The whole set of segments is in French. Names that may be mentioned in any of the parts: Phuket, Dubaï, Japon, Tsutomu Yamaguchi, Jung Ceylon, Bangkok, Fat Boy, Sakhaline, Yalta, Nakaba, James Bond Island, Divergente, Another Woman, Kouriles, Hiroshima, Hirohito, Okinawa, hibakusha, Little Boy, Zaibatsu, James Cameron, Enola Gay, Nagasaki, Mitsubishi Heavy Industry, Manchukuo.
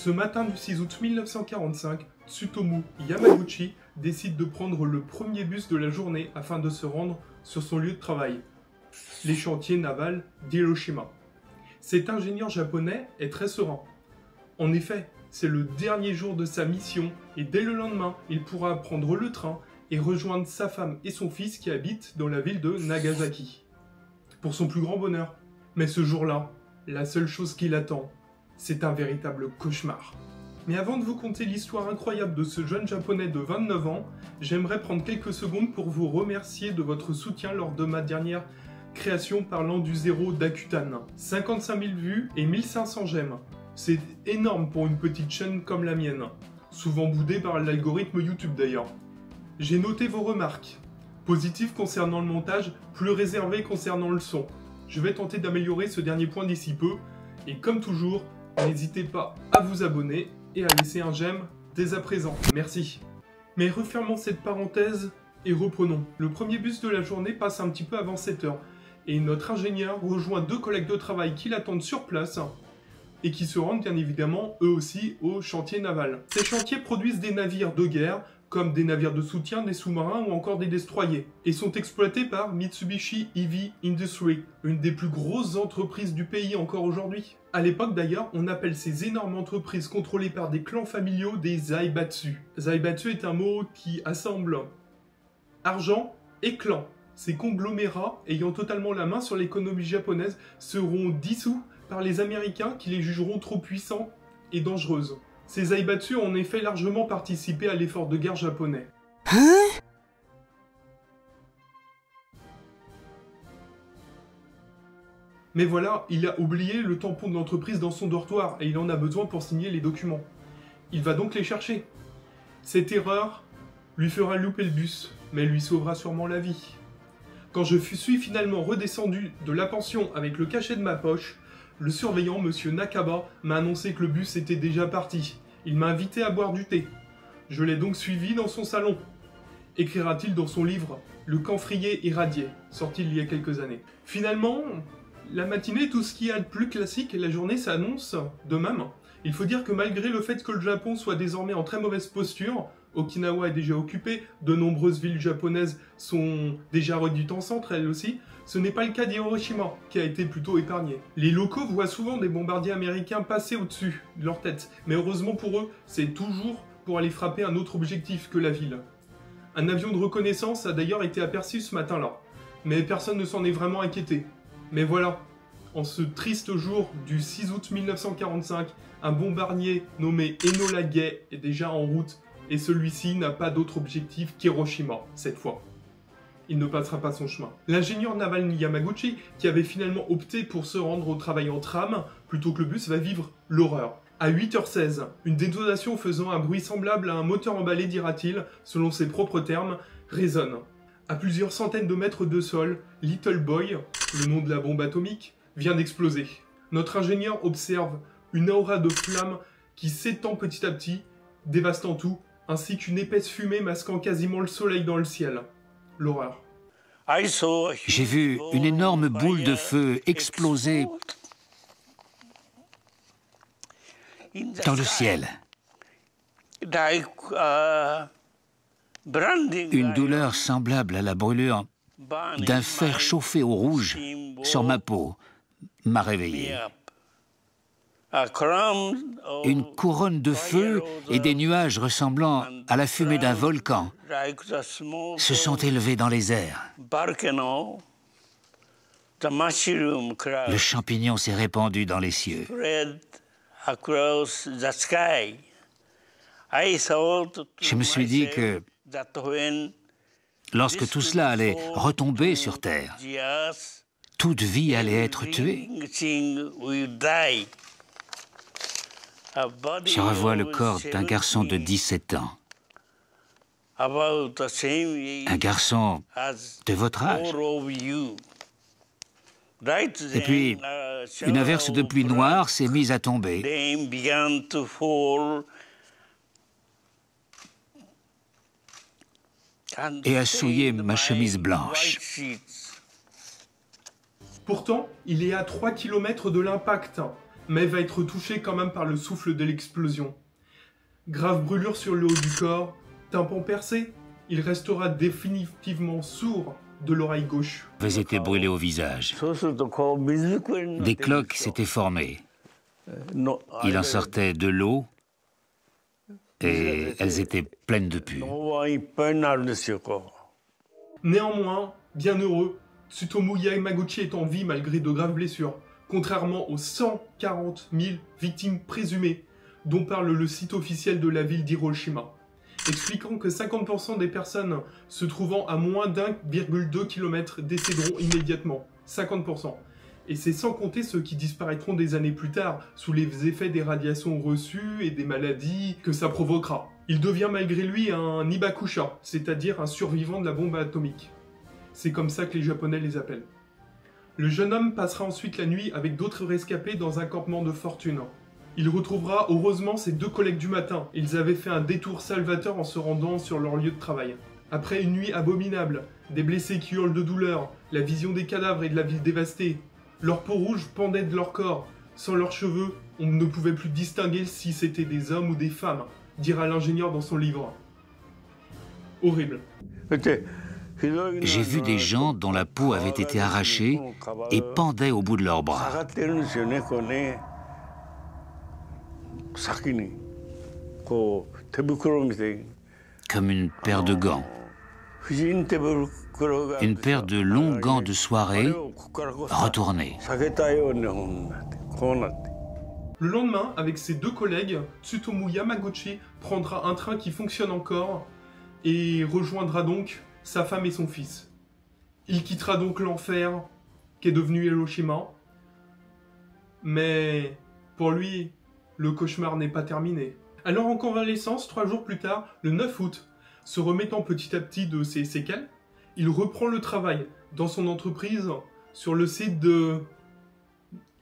Ce matin du 6 août 1945, Tsutomu Yamaguchi décide de prendre le premier bus de la journée afin de se rendre sur son lieu de travail, les chantiers navals d'Hiroshima. Cet ingénieur japonais est très serein. En effet, c'est le dernier jour de sa mission et dès le lendemain, il pourra prendre le train et rejoindre sa femme et son fils qui habitent dans la ville de Nagasaki. Pour son plus grand bonheur. Mais ce jour-là, la seule chose qui l'attend, c'est un véritable cauchemar. Mais avant de vous conter l'histoire incroyable de ce jeune japonais de 29 ans, j'aimerais prendre quelques secondes pour vous remercier de votre soutien lors de ma dernière création parlant du zéro d'Akutan. 55 000 vues et 1500 j'aime. C'est énorme pour une petite chaîne comme la mienne, souvent boudée par l'algorithme YouTube d'ailleurs. J'ai noté vos remarques, positives concernant le montage, plus réservées concernant le son. Je vais tenter d'améliorer ce dernier point d'ici peu, et comme toujours, n'hésitez pas à vous abonner et à laisser un j'aime dès à présent, merci. Mais refermons cette parenthèse et reprenons. Le premier bus de la journée passe un petit peu avant 7 h, et notre ingénieur rejoint deux collègues de travail qui l'attendent sur place, et qui se rendent bien évidemment eux aussi au chantier naval. Ces chantiers produisent des navires de guerre, comme des navires de soutien, des sous-marins ou encore des destroyers, et sont exploités par Mitsubishi Heavy Industry, une des plus grosses entreprises du pays encore aujourd'hui. A l'époque d'ailleurs, on appelle ces énormes entreprises contrôlées par des clans familiaux des Zaibatsu. Zaibatsu est un mot qui assemble argent et clan. Ces conglomérats, ayant totalement la main sur l'économie japonaise, seront dissous par les Américains qui les jugeront trop puissants et dangereuses. Ces Zaibatsu ont en effet largement participé à l'effort de guerre japonais. Mais voilà, il a oublié le tampon de l'entreprise dans son dortoir et il en a besoin pour signer les documents. Il va donc les chercher. Cette erreur lui fera louper le bus, mais lui sauvera sûrement la vie. Quand je suis finalement redescendu de la pension avec le cachet de ma poche, le surveillant, monsieur Nakaba, m'a annoncé que le bus était déjà parti. Il m'a invité à boire du thé. Je l'ai donc suivi dans son salon. Écrira-t-il dans son livre « Le camphrier irradié », sorti il y a quelques années. Finalement, la matinée, tout ce qu'il y a de plus classique, et la journée s'annonce de même. Il faut dire que malgré le fait que le Japon soit désormais en très mauvaise posture, Okinawa est déjà occupée, de nombreuses villes japonaises sont déjà réduites en centre, elles aussi, ce n'est pas le cas d'Hiroshima, qui a été plutôt épargné. Les locaux voient souvent des bombardiers américains passer au-dessus de leur tête, mais heureusement pour eux, c'est toujours pour aller frapper un autre objectif que la ville. Un avion de reconnaissance a d'ailleurs été aperçu ce matin-là, mais personne ne s'en est vraiment inquiété. Mais voilà, en ce triste jour du 6 août 1945, un bombardier nommé Enola Gay est déjà en route, et celui-ci n'a pas d'autre objectif qu'Hiroshima, cette fois. Il ne passera pas son chemin. L'ingénieur naval Yamaguchi, qui avait finalement opté pour se rendre au travail en tram, plutôt que le bus, va vivre l'horreur. À 8 h 16, une détonation faisant un bruit semblable à un moteur emballé, dira-t-il, selon ses propres termes, résonne. À plusieurs centaines de mètres de sol, Little Boy, le nom de la bombe atomique, vient d'exploser. Notre ingénieur observe une aura de flammes qui s'étend petit à petit, dévastant tout, ainsi qu'une épaisse fumée masquant quasiment le soleil dans le ciel. L'horreur. J'ai vu une énorme boule de feu exploser dans le ciel. Une douleur semblable à la brûlure d'un fer chauffé au rouge sur ma peau m'a réveillé. Une couronne de feu et des nuages ressemblant à la fumée d'un volcan se sont élevés dans les airs. Le champignon s'est répandu dans les cieux. Je me suis dit que lorsque tout cela allait retomber sur Terre, toute vie allait être tuée. Je revois le corps d'un garçon de 17 ans. Un garçon de votre âge. Et puis, une averse de pluie noire s'est mise à tomber. Et a souillé ma chemise blanche. Pourtant, il est à 3 km de l'impact. mais va être touché quand même par le souffle de l'explosion. Grave brûlure sur le haut du corps, tympan percé, il restera définitivement sourd de l'oreille gauche. Vous étiez brûlé au visage. Des cloques s'étaient formées. Il en sortait de l'eau et elles étaient pleines de pus. Néanmoins, bien heureux, Tsutomu Yamaguchi est en vie malgré de graves blessures, contrairement aux 140 000 victimes présumées dont parle le site officiel de la ville d'Hiroshima, expliquant que 50% des personnes se trouvant à moins d'1,2 km décéderont immédiatement. 50%. Et c'est sans compter ceux qui disparaîtront des années plus tard, sous les effets des radiations reçues et des maladies que ça provoquera. Il devient malgré lui un hibakusha, c'est-à-dire un survivant de la bombe atomique. C'est comme ça que les Japonais les appellent. Le jeune homme passera ensuite la nuit avec d'autres rescapés dans un campement de fortune. Il retrouvera heureusement ses deux collègues du matin. Ils avaient fait un détour salvateur en se rendant sur leur lieu de travail. Après une nuit abominable, des blessés qui hurlent de douleur, la vision des cadavres et de la ville dévastée, leur peau rouge pendait de leur corps. Sans leurs cheveux, on ne pouvait plus distinguer si c'était des hommes ou des femmes, dira l'ingénieur dans son livre. Horrible. J'ai vu des gens dont la peau avait été arrachée et pendait au bout de leurs bras. Comme une paire de gants. Une paire de longs gants de soirée retournés. Le lendemain, avec ses deux collègues, Tsutomu Yamaguchi prendra un train qui fonctionne encore et rejoindra donc sa femme et son fils. Il quittera donc l'enfer qu'est devenu Hiroshima. Mais pour lui, le cauchemar n'est pas terminé. Alors en convalescence, 3 jours plus tard, le 9 août, se remettant petit à petit de ses séquelles, il reprend le travail dans son entreprise sur le site de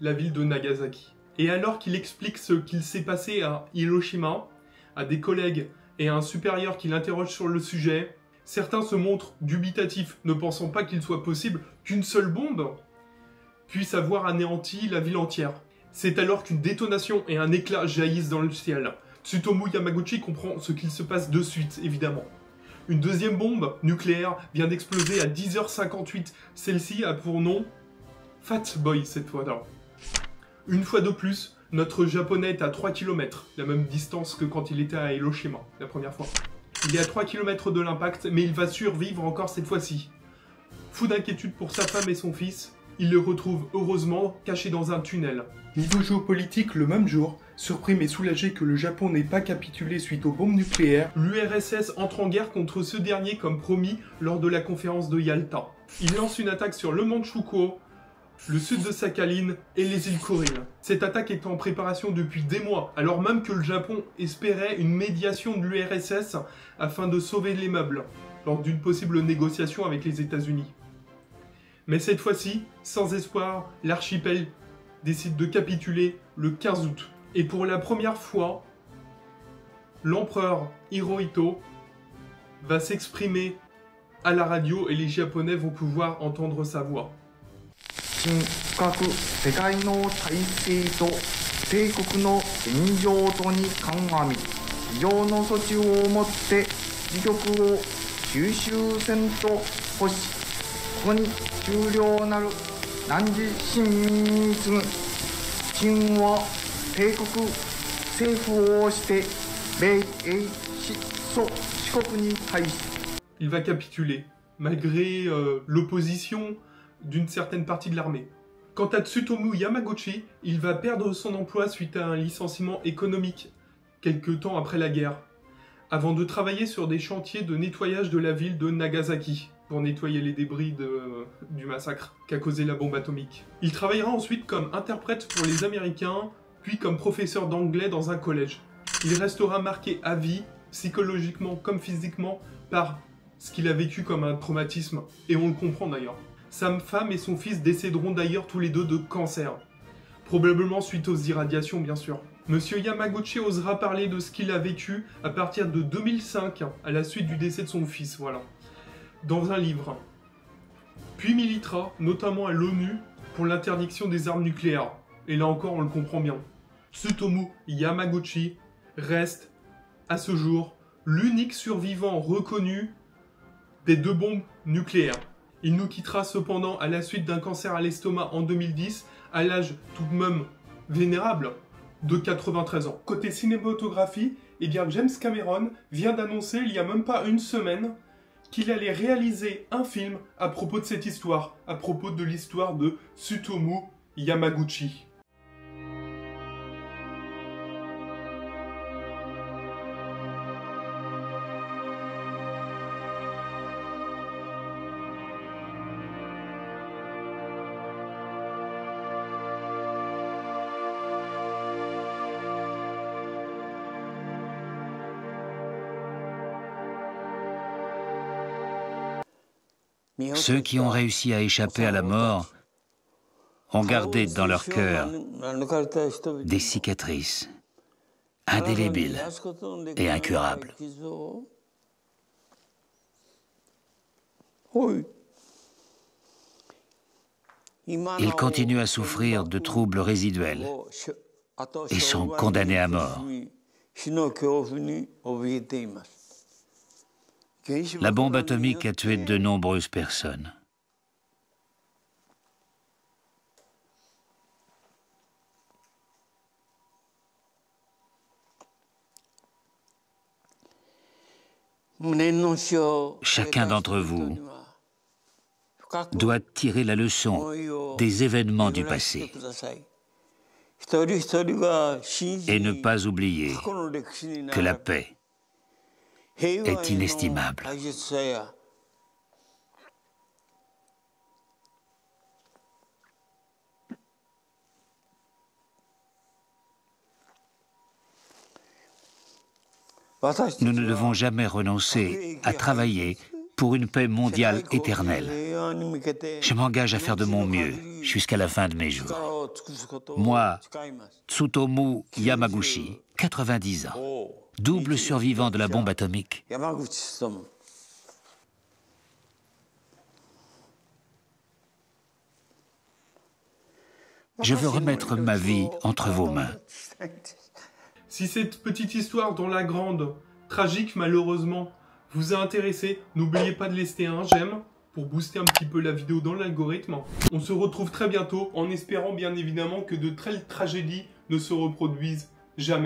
la ville de Nagasaki. Et alors qu'il explique ce qu'il s'est passé à Hiroshima, à des collègues et à un supérieur qui l'interroge sur le sujet, certains se montrent dubitatifs, ne pensant pas qu'il soit possible qu'une seule bombe puisse avoir anéanti la ville entière. C'est alors qu'une détonation et un éclat jaillissent dans le ciel. Tsutomu Yamaguchi comprend ce qu'il se passe de suite, évidemment. Une deuxième bombe nucléaire vient d'exploser à 10h58. Celle-ci a pour nom Fat Boy, cette fois-là. Une fois de plus, notre Japonais est à 3 km, la même distance que quand il était à Hiroshima, la première fois. Il est à 3 km de l'impact, mais il va survivre encore cette fois-ci. Fou d'inquiétude pour sa femme et son fils, il le retrouve heureusement caché dans un tunnel. Niveau géopolitique, le même jour, surpris mais soulagé que le Japon n'ait pas capitulé suite aux bombes nucléaires, l'URSS entre en guerre contre ce dernier comme promis lors de la conférence de Yalta. Il lance une attaque sur le Manchukuo, le sud de Sakhaline et les îles Kouriles. Cette attaque est en préparation depuis des mois, alors même que le Japon espérait une médiation de l'URSS afin de sauver les meubles lors d'une possible négociation avec les États-Unis. Mais cette fois-ci, sans espoir, l'archipel décide de capituler le 15 août. Et pour la première fois, l'empereur Hirohito va s'exprimer à la radio et les Japonais vont pouvoir entendre sa voix. Il va capituler, malgré l'opposition d'une certaine partie de l'armée. Quant à Tsutomu Yamaguchi, il va perdre son emploi suite à un licenciement économique, quelques temps après la guerre, avant de travailler sur des chantiers de nettoyage de la ville de Nagasaki, pour nettoyer les débris du massacre qu'a causé la bombe atomique. Il travaillera ensuite comme interprète pour les Américains, puis comme professeur d'anglais dans un collège. Il restera marqué à vie, psychologiquement comme physiquement, par ce qu'il a vécu comme un traumatisme, et on le comprend d'ailleurs. Sa femme et son fils décéderont d'ailleurs tous les deux de cancer, probablement suite aux irradiations bien sûr. Monsieur Yamaguchi osera parler de ce qu'il a vécu à partir de 2005, à la suite du décès de son fils, voilà, dans un livre. Puis militera, notamment à l'ONU, pour l'interdiction des armes nucléaires, et là encore on le comprend bien. Tsutomu Yamaguchi reste, à ce jour, l'unique survivant reconnu des deux bombes nucléaires. Il nous quittera cependant à la suite d'un cancer à l'estomac en 2010, à l'âge tout de même vénérable de 93 ans. Côté cinématographie, eh bien James Cameron vient d'annoncer il n'y a même pas une semaine qu'il allait réaliser un film à propos de cette histoire, à propos de l'histoire de Tsutomu Yamaguchi. Ceux qui ont réussi à échapper à la mort ont gardé dans leur cœur des cicatrices indélébiles et incurables. Ils continuent à souffrir de troubles résiduels et sont condamnés à mort. La bombe atomique a tué de nombreuses personnes. Chacun d'entre vous doit tirer la leçon des événements du passé et ne pas oublier que la paix est inestimable. Nous ne devons jamais renoncer à travailler pour une paix mondiale éternelle. Je m'engage à faire de mon mieux jusqu'à la fin de mes jours. Moi, Tsutomu Yamaguchi, 90 ans. Double survivant de la bombe atomique. Je veux remettre ma vie entre vos mains. Si cette petite histoire dans la grande, tragique malheureusement, vous a intéressé, n'oubliez pas de laisser un j'aime pour booster un petit peu la vidéo dans l'algorithme. On se retrouve très bientôt en espérant bien évidemment que de telles tragédies ne se reproduisent jamais.